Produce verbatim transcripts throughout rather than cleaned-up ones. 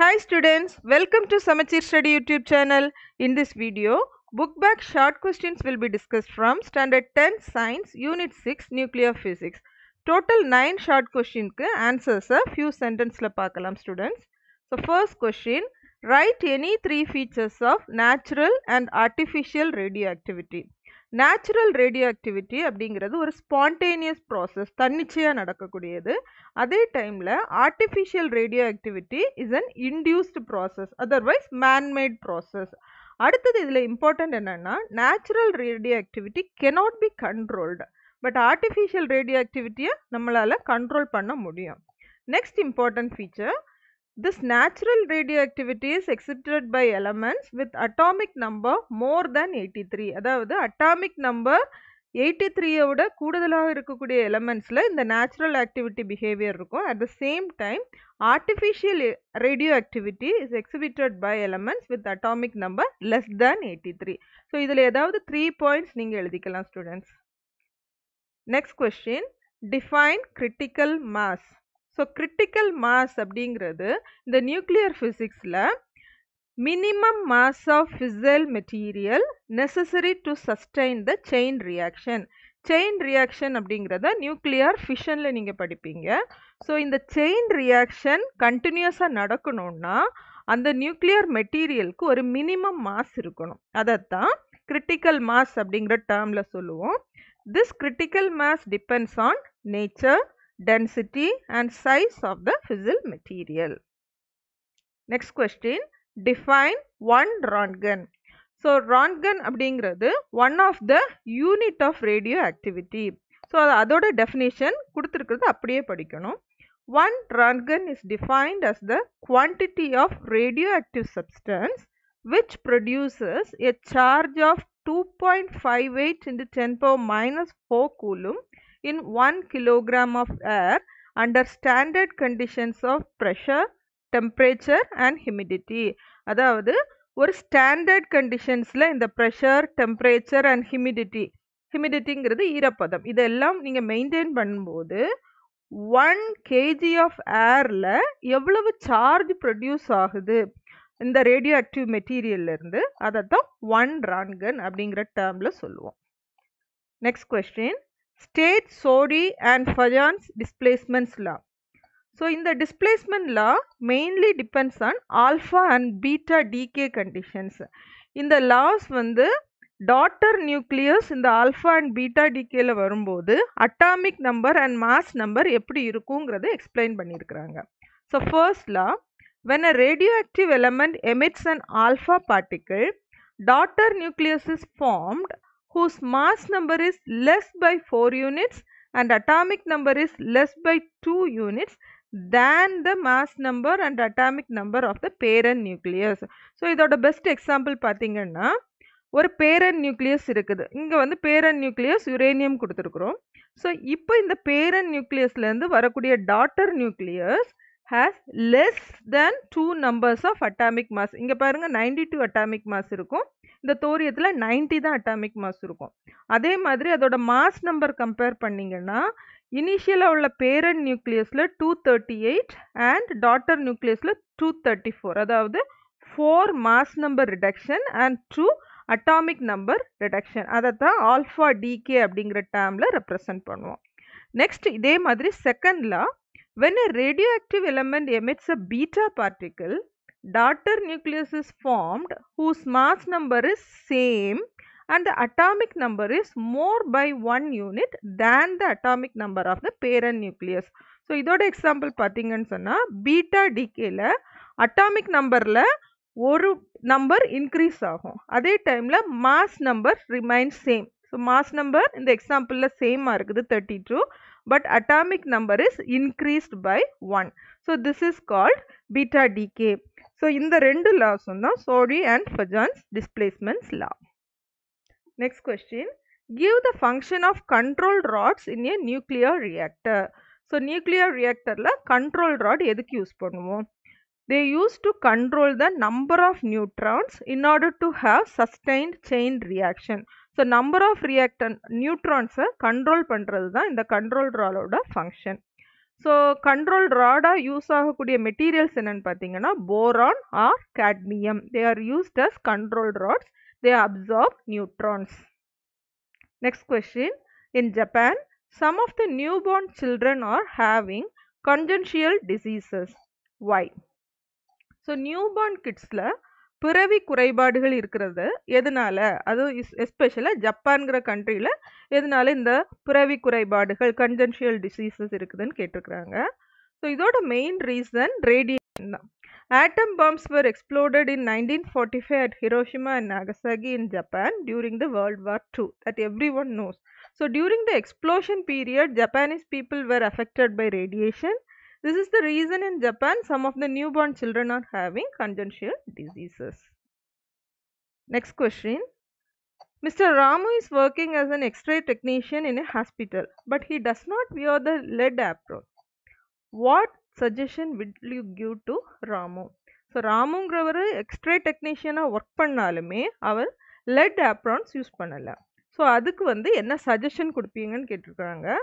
Hi students, welcome to Samacheer Study YouTube channel. In this video, book back short questions will be discussed from Standard ten Science Unit six Nuclear Physics. Total nine short questions answers a few sentences la paakalam students. So first question, write any three features of natural and artificial radioactivity. Natural radioactivity அப்படிங்கிறது ஒரு spontaneous process, தன்னிச்சையா நடக்கக்கூடியது. அதே டைம்ல artificial radioactivity is an induced process, otherwise man-made process. அடுத்தது இதுல important என்னன்னா, natural radioactivity cannot be controlled, but artificial radioactivity நம்மளால control பண்ண முடியும். Next important feature, this natural radioactivity is excited by elements with atomic number more than eighty-three. அதாவது atomic number eighty-three ஓட கூடுதலாக இருக்கக்கூடிய elementsல இந்த natural activity behavior இருக்கும். At the same time, artificial radioactivity is exhibited by elements with atomic number less than eighty-three. So இதில் ஏதாவது three points நீங்கள் எழுதிக்கலாம் students. Next question, define critical mass. So, critical mass அப்படிங்கிறது இந்த nuclear ஃபிசிக்ஸில் minimum mass of fissile material necessary to sustain the chain reaction. Chain reaction அப்படிங்கிறத nuclear ஃபிஷனில் நீங்கள் படிப்பீங்க. ஸோ இந்த செயின் ரியாக்ஷன் கண்டினியூஸாக நடக்கணும்னா அந்த நியூக்ளியர் மெட்டீரியலுக்கு ஒரு மினிமம் மாஸ் இருக்கணும். அதைத்தான் கிரிட்டிக்கல் மாஸ் அப்படிங்கிற டேர்மில் சொல்லுவோம். This critical mass depends on nature, density and size of the fissile material. Next question, define one roentgen. So, roentgen அப்படிங்கிறது one of the unit of radioactivity. So, அதோட definition கொடுத்திருக்கிறது அப்படியே படிக்கணும். One roentgen is defined as the quantity of radioactive substance which produces a charge of two point five eight into ten power minus four coulomb in one kilogram of air under standard conditions of pressure, temperature and humidity. அதாவது ஒரு standard conditionsல இந்த pressure, temperature and humidity, humidityங்கிறது ஈரப்பதம், இதெல்லாம் நீங்கள் maintain பண்ணும்போது one kilogram of airல எவ்வளவு charge produce ஆகுது இந்த radioactive materialல இருந்து, அதைத்தான் one roentgen அப்படிங்கிற termல சொல்லுவோம். Next question, state Soddy and Fajan's displacements law. So, in the displacement law mainly depends on alpha and beta decay conditions. In the laws வந்து daughter nucleus இந்த alpha and beta decayல வரும்போது atomic number and mass number எப்படி இருக்குங்கிறது explain பண்ணிருக்கிறாங்க. So, first law, when a radioactive element emits an alpha particle, daughter nucleus is formed whose mass number is less by four units and atomic number is less by two units than the mass number and atomic number of the parent nucleus. So, இதோட best example பார்த்தீங்கன்னா, ஒரு parent nucleus இருக்குது. இங்கே வந்து parent nucleus uranium கொடுத்திருக்கிறோம். So, இப்போ இந்த parent nucleusலேருந்து வரக்கூடிய daughter nucleus has less than two numbers of atomic mass. இங்க பாருங்க ninety-two atomic mass இருக்கும். இந்த தோரியத்துல ninety தான் atomic mass இருக்கும். அதே மாதிரி அதோட mass number கம்பேர் பண்ணீங்கன்னா இனிஷியலா உள்ள parent nucleusல two thirty-eight and daughter nucleusல two thirty-four. அதாவது four mass number reduction and two atomic number reduction. அதைத்தான் alpha decay அப்படிங்கிற termல represent பண்ணுவோம். நெக்ஸ்ட் இதே மாதிரி செகண்ட்ல, when a radioactive element emits a beta particle, daughter nucleus is formed whose mass number is same and the atomic number is more by one unit than the atomic number of the parent nucleus. So, இதோட example பார்த்தீங்கன்னு சொன்னா, beta decayல atomic numberல ஒரு number increase ஆகும். அதே டைம்ல mass number remains same. So, mass number இந்த exampleல same இருக்குது thirty-two. But atomic number is increased by one. So, this is called beta decay. So, in the rendu laws, Soddy and Fajan's displacements law. Next question, give the function of control rods in a nuclear reactor. So, nuclear reactor la control rod edhukku use pannuvom? They used to control the number of neutrons in order to have sustained chain reaction. So, number of reactant neutrons control பண்றது தான் இந்த control rodோட function. So, control rada use aagakudi materials enna pathina boron or cadmium. They are used as control rods. They absorb neutrons. Next question. In Japan, some of the newborn children are having congenital diseases. Why? So, newborn kids la பிறவி குறைபாடுகள் இருக்கிறது எதனால, அது எஸ்பெஷலாக ஜப்பான்கிற கண்ட்ரியில் எதனால இந்த பிறவி குறைபாடுகள் கன்ஜென்ஷியல் டிசீசஸ் இருக்குதுன்னு கேட்டிருக்கிறாங்க. ஸோ இதோட மெயின் ரீசன் ரேடியேஷன் தான். Atom bombs were exploded in nineteen forty five at Hiroshima and Nagasaki in Japan during the world war two that every one knows. So during the explosion period Japanese people were affected by radiation. This is the reason in Japan some of the newborn children are having congenital diseases. Next question. Mister Ramu is working as an X-ray technician in a hospital, but he does not wear the lead apron. What suggestion will you give to Ramu? So Ramungravara X-ray technician ah work pannalume avar lead aprons use pannala. So adukku vandu enna suggestion kudupeenga nu kettirukanga.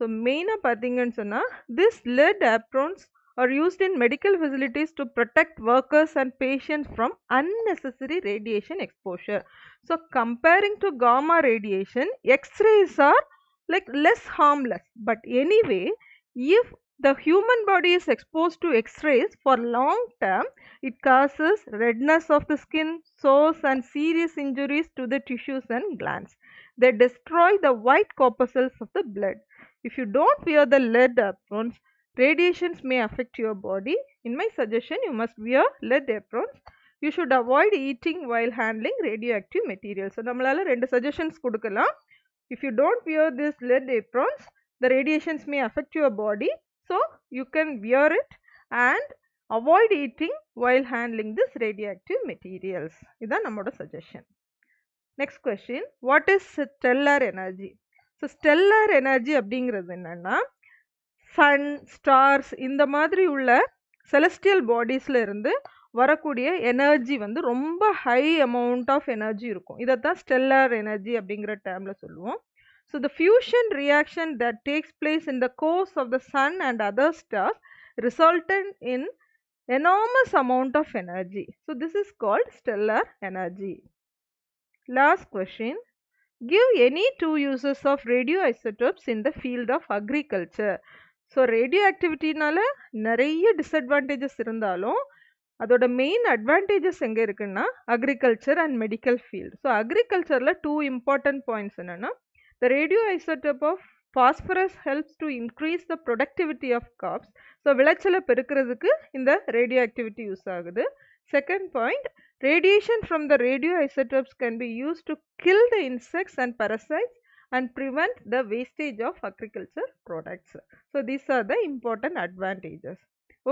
So, main pathingan sonna, this lead aprons are used in medical facilities to protect workers and patients from unnecessary radiation exposure. So, comparing to gamma radiation, X-rays are like less harmless. But anyway, if the human body is exposed to X-rays for long term, it causes redness of the skin, sores and serious injuries to the tissues and glands. They destroy the white corpuscles of the blood. If you don't wear the lead aprons, radiations may affect your body. In my suggestion, you must wear lead aprons. You should avoid eating while handling radioactive materials. So, nammalaala rendu suggestions kudukala. If you don't wear these lead aprons, the radiations may affect your body. So, you can wear it and avoid eating while handling this radioactive materials. Idhaan nammoda suggestion. Next question. What is stellar energy? So, stellar energy அப்படிங்கிறது என்னன்னா Sun stars இந்த மாதிரி உள்ள celestial பாடிஸில் இருந்து வரக்கூடிய energy வந்து ரொம்ப high amount of energy இருக்கும். இதைத்தான் ஸ்டெல்லார் எனர்ஜி அப்படிங்கிற டேர்மில் சொல்லுவோம். So the fusion reaction that takes place in the cores of the sun and other stars resultant in enormous amount of energy. So this is called stellar energy. Last question. Give any two uses of radioisotopes in the field of agriculture. So radioactivity-னால நிறைய disadvantages இருந்தாலும் அதோட main advantages எங்கே இருக்குன்னா agriculture and medical field. So agriculture-ல two important points என்னன்னா the radioisotope of phosphorus helps to increase the productivity of crops. So விளைச்சலை பெருக்கிறதுக்கு இந்த radioactivity யூஸ் ஆகுது. Second point, radiation from the radioisotopes can be used to kill the insects and parasites and prevent the wastage of agriculture products. So, these are the important advantages.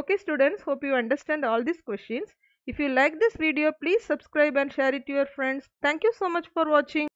Okay students, hope you understand all these questions. If you like this video, please subscribe and share it to your friends. Thank you so much for watching.